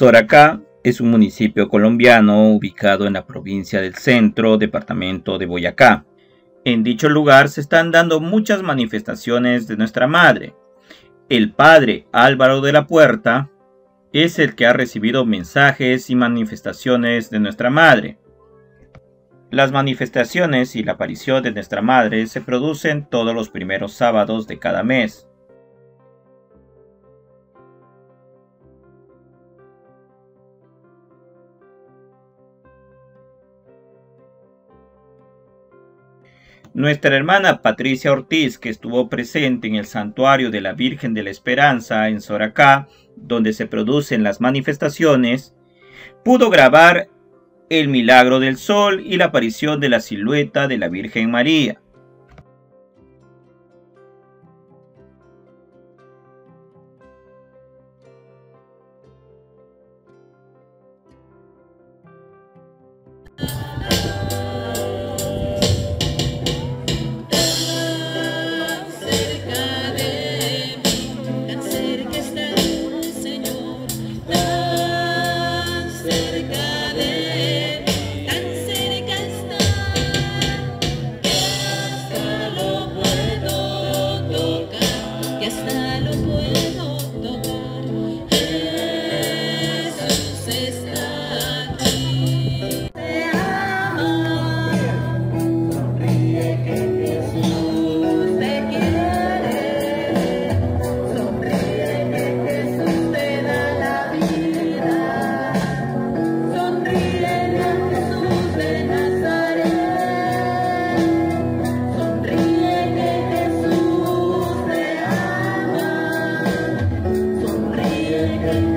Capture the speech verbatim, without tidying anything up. Soracá es un municipio colombiano ubicado en la provincia del Centro, departamento de Boyacá. En dicho lugar se están dando muchas manifestaciones de Nuestra Madre. El padre Álvaro de la Puerta es el que ha recibido mensajes y manifestaciones de Nuestra Madre. Las manifestaciones y la aparición de Nuestra Madre se producen todos los primeros sábados de cada mes. Nuestra hermana Patricia Ortiz, que estuvo presente en el santuario de la Virgen de la Esperanza en Soracá, donde se producen las manifestaciones, pudo grabar el milagro del sol y la aparición de la silueta de la Virgen María. Thank you.